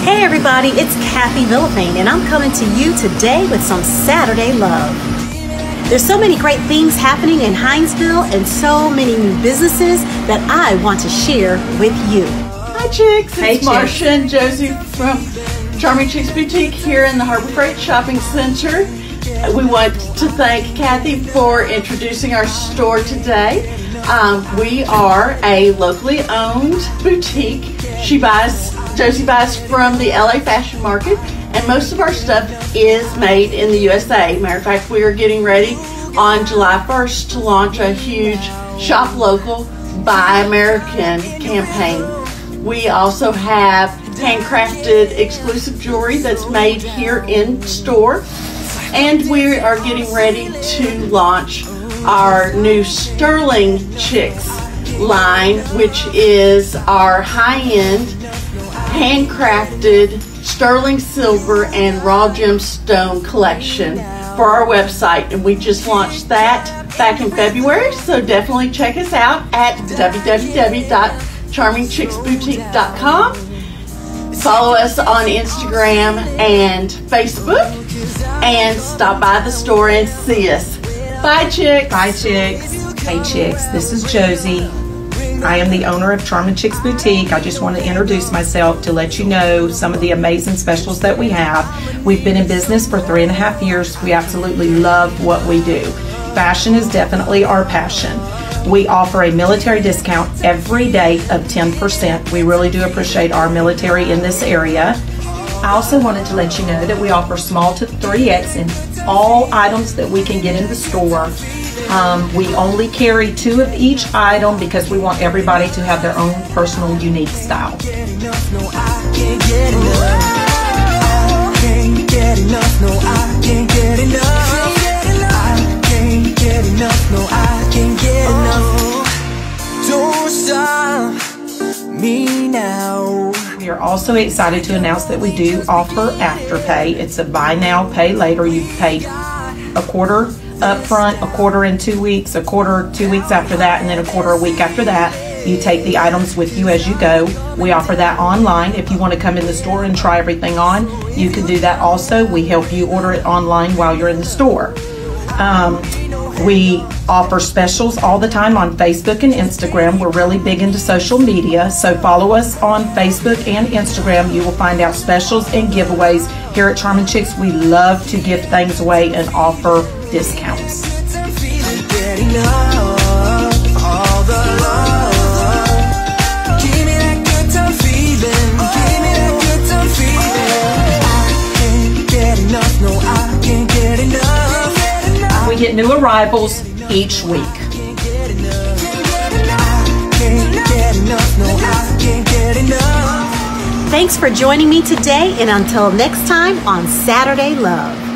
Hey everybody, it's Kathy Villafane and I'm coming to you today with some Saturday love. There's so many great things happening in Hinesville and so many new businesses that I want to share with you. Hi Chicks, it's Marcia and Josie from Charming Chics Boutique here in the Harbor Freight Shopping Center. We want to thank Kathy for introducing our store today. We are a locally owned boutique. Josie buys from the LA Fashion Market, and most of our stuff is made in the USA. Matter of fact, we are getting ready on July 1st to launch a huge Shop Local, Buy American campaign. We also have handcrafted exclusive jewelry that's made here in store, and we are getting ready to launch our new Sterling Chics line, which is our high-end handcrafted sterling silver and raw gemstone collection for our website, and we just launched that back in February, so definitely check us out at www.charmingchicsboutique.com. Follow us on Instagram and Facebook, and stop by the store and see us. Bye Chicks! Bye Chicks! Hey Chicks, this is Josie. I am the owner of Charming Chics Boutique. I just want to introduce myself to let you know some of the amazing specials that we have. We've been in business for 3.5 years. We absolutely love what we do. Fashion is definitely our passion. We offer a military discount every day of 10%. We really do appreciate our military in this area. I also wanted to let you know that we offer small to 3X in all items that we can get in the store. We only carry 2 of each item because we want everybody to have their own personal, unique style. We are also excited to announce that we do offer Afterpay. It's a buy now, pay later. You pay a quarter up front, a quarter in 2 weeks, a quarter 2 weeks after that, and then a quarter a week after that. You take the items with you as you go. We offer that online. If you want to come in the store and try everything on, you can do that also. We help you order it online while you're in the store. We offer specials all the time on Facebook and Instagram. We're really big into social media, so follow us on Facebook and Instagram. You will find out specials and giveaways. Here at Charming Chics, we love to give things away and offer discounts. We get new arrivals each week. Thanks for joining me today, and until next time on Saturday Love.